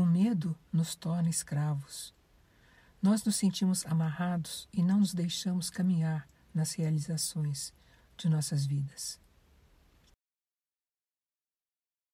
O medo nos torna escravos. Nós nos sentimos amarrados e não nos deixamos caminhar nas realizações de nossas vidas.